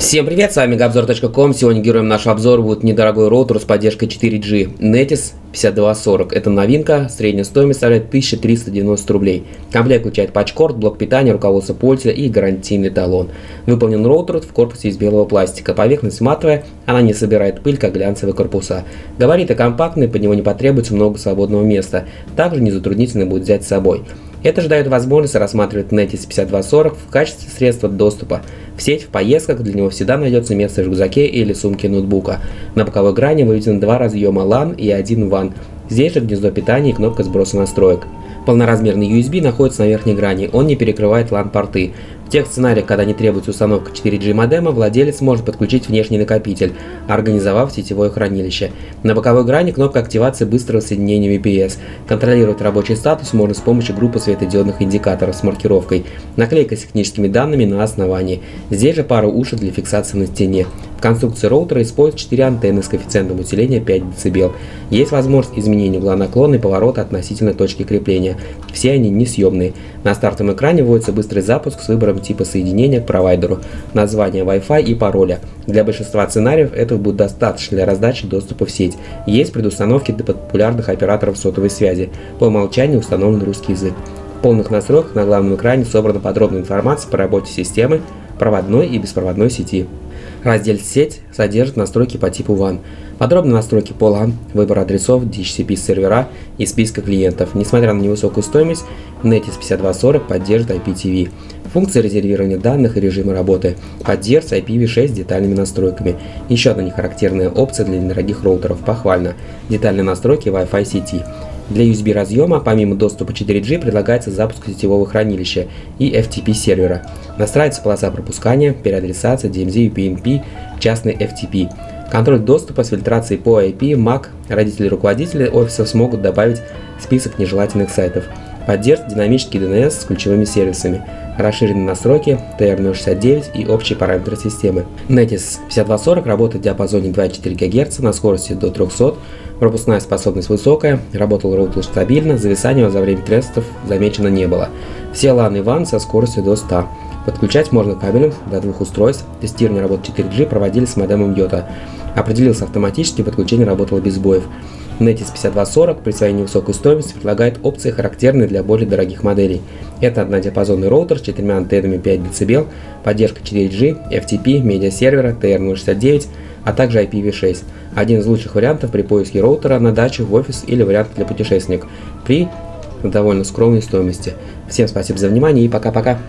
Всем привет, с вами MegaObzor.com. Сегодня героем нашего обзора будет недорогой роутер с поддержкой 4G Netis 5240. Это новинка, средняя стоимость составляет 1390 рублей. Комплект включает патч-корд, блок питания, руководство пользователя и гарантийный талон. Выполнен роутер в корпусе из белого пластика. Поверхность матовая, она не собирает пыль, как глянцевые корпуса. Габариты компактные, под него не потребуется много свободного места. Также незатруднительно будет взять с собой. Это же дает возможность рассматривать Netis 5240 в качестве средства доступа. В сеть, в поездках для него всегда найдется место в рюкзаке или сумке ноутбука. На боковой грани выведены два разъема LAN и один WAN. Здесь же гнездо питания и кнопка сброса настроек. Полноразмерный USB находится на верхней грани, он не перекрывает LAN-порты. В тех сценариях, когда не требуется установка 4G модема, владелец может подключить внешний накопитель, организовав сетевое хранилище. На боковой грани кнопка активации быстрого соединения VPS. Контролировать рабочий статус можно с помощью группы светодиодных индикаторов с маркировкой. Наклейка с техническими данными на основании. Здесь же пара ушек для фиксации на стене. В конструкции роутера используют 4 антенны с коэффициентом усиления 5 дБ. Есть возможность изменения угла наклона и поворота относительно точки крепления. Все они несъемные. На стартовом экране вводится быстрый запуск с выбором типа соединения к провайдеру, названия Wi-Fi и пароля. Для большинства сценариев этого будет достаточно для раздачи доступа в сеть. Есть предустановки для популярных операторов сотовой связи. По умолчанию установлен русский язык. В полных настройках на главном экране собрана подробная информация по работе системы, проводной и беспроводной сети. Раздел «Сеть» содержит настройки по типу WAN, подробные настройки по LAN, выбор адресов, DHCP сервера и списка клиентов. Несмотря на невысокую стоимость, Netis 5240 поддерживает IPTV. Функции резервирования данных и режима работы. Поддержка IPv6 с детальными настройками. Еще одна нехарактерная опция для недорогих роутеров. Похвально. Детальные настройки Wi-Fi сети. Для USB разъема, помимо доступа 4G, предлагается запуск сетевого хранилища и FTP сервера. Настраивается полоса пропускания, переадресация, DMZ, UPnP, частный FTP. Контроль доступа с фильтрацией по IP, MAC. Родители и руководители офиса смогут добавить список нежелательных сайтов. Поддержка динамический DNS с ключевыми сервисами. Расширенные настройки, TR-069 и общие параметры системы. Netis 5240 работает в диапазоне 2,4 ГГц на скорости до 300, пропускная способность высокая, работал роутер стабильно, зависания за время тестов замечено не было. Все LAN и WAN со скоростью до 100. Подключать можно кабелем до 2 устройств, тестирование работы 4G проводили с модемом Yota. Определился автоматически, подключение работало без сбоев. Netis 5240 при своей невысокой стоимости предлагает опции, характерные для более дорогих моделей. Это однодиапазонный роутер с 4 антеннами 5 дБ, поддержка 4G, FTP, медиасервера, TR-069, а также IPv6. Один из лучших вариантов при поиске роутера на дачу, в офис или вариант для путешественников при довольно скромной стоимости. Всем спасибо за внимание и пока-пока!